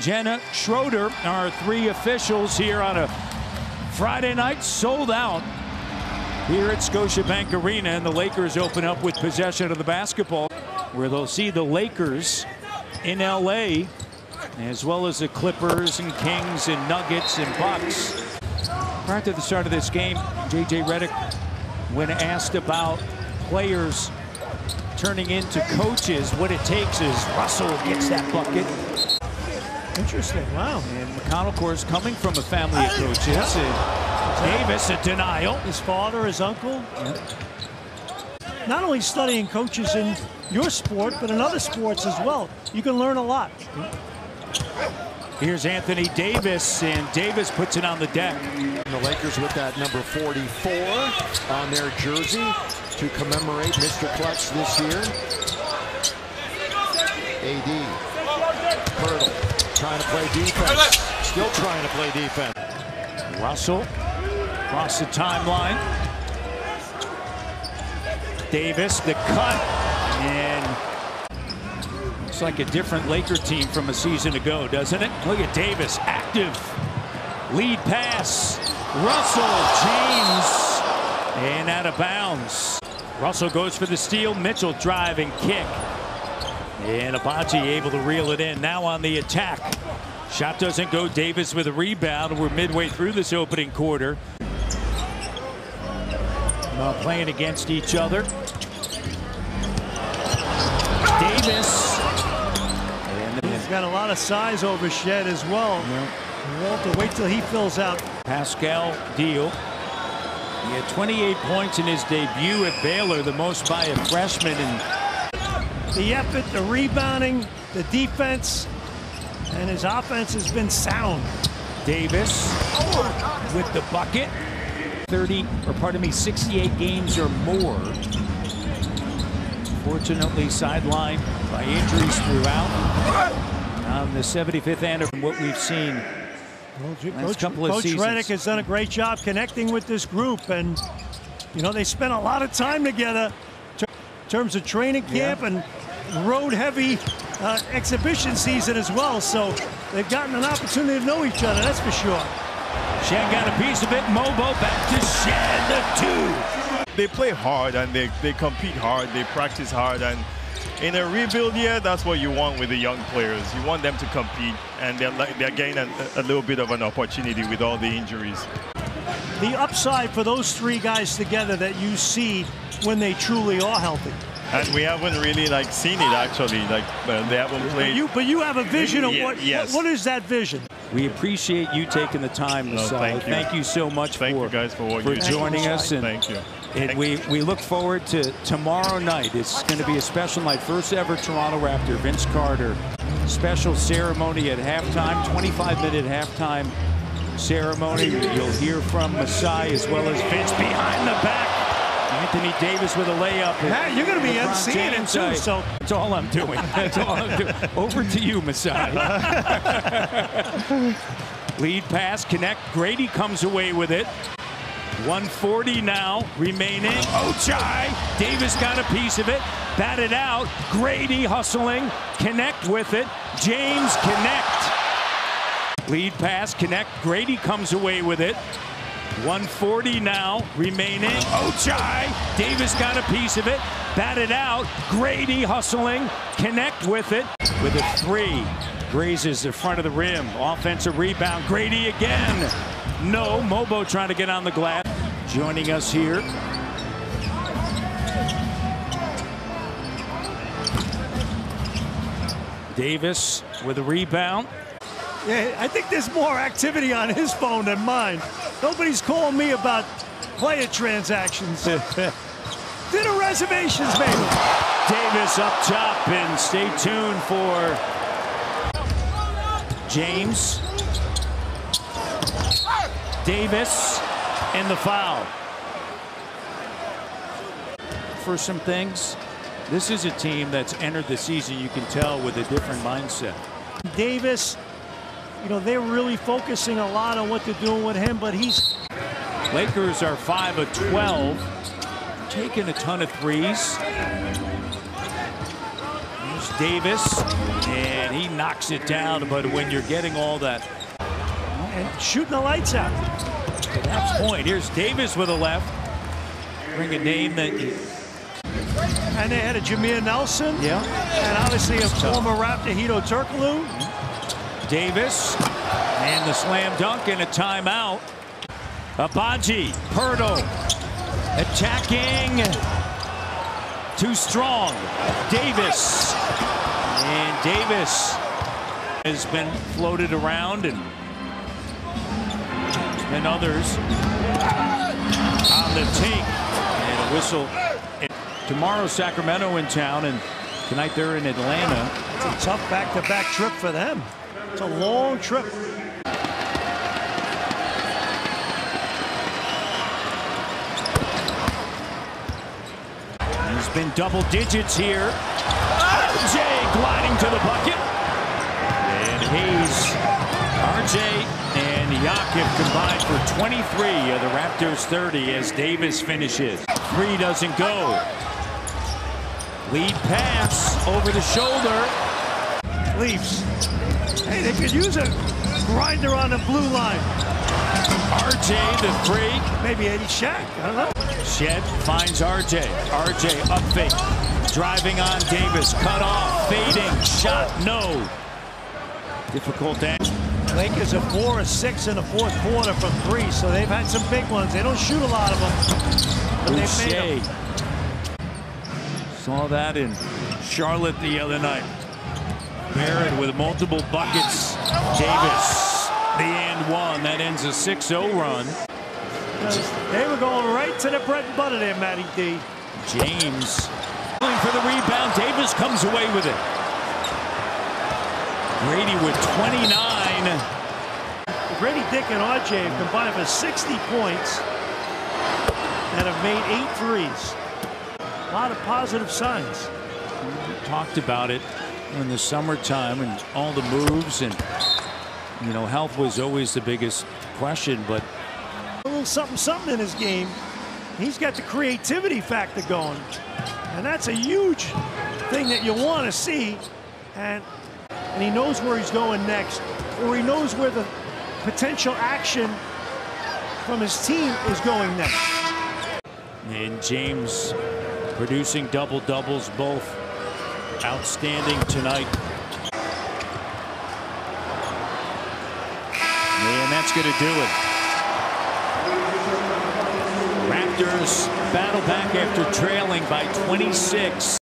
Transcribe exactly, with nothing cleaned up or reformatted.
Jenna Schroeder, our three officials here on a Friday night, sold out here at Scotiabank Arena, and the Lakers open up with possession of the basketball, where they'll see the Lakers in L A, as well as the Clippers and Kings and Nuggets and Bucks. Prior to the start of this game, J J Redick, when asked about players turning into coaches, what it takes is Russell gets that bucket. Interesting, wow. And McConnell, of course, coming from a family of coaches. And Davis, a denial. His father, his uncle. Yep. Not only studying coaches in your sport, but in other sports as well. You can learn a lot. Here's Anthony Davis, and Davis puts it on the deck. And the Lakers with that number forty-four on their jersey to commemorate Mister Clutch this year. A D, Pardo, trying to play defense, still trying to play defense. Russell, across the timeline. Davis, the cut, and looks like a different Laker team from a season ago, doesn't it? Look at Davis, active, lead pass, Russell, James, and out of bounds. Russell goes for the steal, Mitchell drive and kick. And Apache able to reel it in, now on the attack. Shot doesn't go, Davis with a rebound. We're midway through this opening quarter. Not playing against each other. Davis. And he's got a lot of size over Shead as well. Yeah. Walter, wait till he fills out. Pascal Deal. He had twenty-eight points in his debut at Baylor, the most by a freshman. And the effort, the rebounding, the defense, and his offense has been sound. Davis with the bucket. thirty, or pardon me, sixty-eight games or more. Fortunately, sidelined by injuries throughout. On the seventy-fifth anniversary, what we've seen last Coach, couple of Coach seasons. Coach Reddick has done a great job connecting with this group, and you know they spent a lot of time together in terms of training camp, yeah, and road-heavy uh, exhibition season as well. So they've gotten an opportunity to know each other. That's for sure. Shen got a piece of it. MoBo back to Shen, the two. They play hard and they, they compete hard. They practice hard. And in a rebuild year, that's what you want with the young players. You want them to compete. And they're, they're getting a, a little bit of an opportunity with all the injuries. The upside for those three guys together that you see when they truly are healthy. And we haven't really like seen it, actually. Like uh, they haven't played. But you, but you have a vision of what, yes. what, what is that vision? We appreciate you taking the time, Masai. No, thank, thank you so much thank for, you guys for, what for you joining us. And, thank you. Thank and we, we look forward to tomorrow night. It's going to be a special night. First ever Toronto Raptor, Vince Carter. Special ceremony at halftime, twenty-five minute halftime ceremony. You'll hear from Masai as well as Vince behind the back. Anthony Davis with a layup. Hey, you're going to be emceeing it too, so that's all I'm doing. That's all I'm doing. Over to you, Masai. Lead pass, connect. Grady comes away with it. one forty now remaining. Ochai. Davis got a piece of it. Batted out. Grady hustling. Connect with it. James connect. Lead pass, connect. Grady comes away with it. one forty now remaining. Ochai. Davis got a piece of it. Batted out. Grady hustling. Connect with it. With a three. Grazes the front of the rim. Offensive rebound. Grady again. No. MoBo trying to get on the glass. Joining us here. Davis with a rebound. Yeah, I think there's more activity on his phone than mine. Nobody's calling me about player transactions. Did a reservations, maybe. Davis up top, and stay tuned for James. Davis and the foul. For some things, this is a team that's entered the season, you can tell, with a different mindset. Davis. You know, they're really focusing a lot on what they're doing with him, but he's... Lakers are five of twelve. Taking a ton of threes. There's Davis, and he knocks it down. But when you're getting all that and shooting the lights out, at that point, here's Davis with a left. Bring a name that you. And they had a Jameer Nelson. Yeah. And obviously a former Raptor, Hedo Turkoglu. Davis. And the slam dunk and a timeout. Apache, Pardo, attacking. Too strong. Davis. And Davis has been floated around, and there's been others on the take. And a whistle. Tomorrow, Sacramento in town, and tonight they're in Atlanta. It's a tough back-to-back trip for them. It's a long trip. There's been double digits here. R J gliding to the bucket. And Hayes, R J, and Jakub combined for twenty-three of the Raptors' thirty as Davis finishes. Three doesn't go. Lead pass over the shoulder. Leafs. Hey, they could use a grinder on the blue line. R J the three. Maybe Eddie Shack. I don't know. Shead finds R J. R J up fake. Driving on Davis. Cut off. Fading. Shot. No. Difficult dance. Lakers are four or six in the fourth quarter from three, so they've had some big ones. They don't shoot a lot of them. But they made them. Saw that in Charlotte the other night. Barrett with multiple buckets. Davis, the and one. That ends a six oh run. They were going right to the bread and butter there, Matty D. James going for the rebound. Davis comes away with it. Grady with twenty-nine. Grady, Dick, and R J have combined for sixty points. And have made eight threes. A lot of positive signs. We talked about it in the summertime and all the moves, and you know, health was always the biggest question, but a little something something in his game. He's got the creativity factor going, and that's a huge thing that you want to see. And and he knows where he's going next, or he knows where the potential action from his team is going next. And James producing double-doubles, both outstanding tonight. And that's going to do it. Raptors battle back after trailing by twenty-six.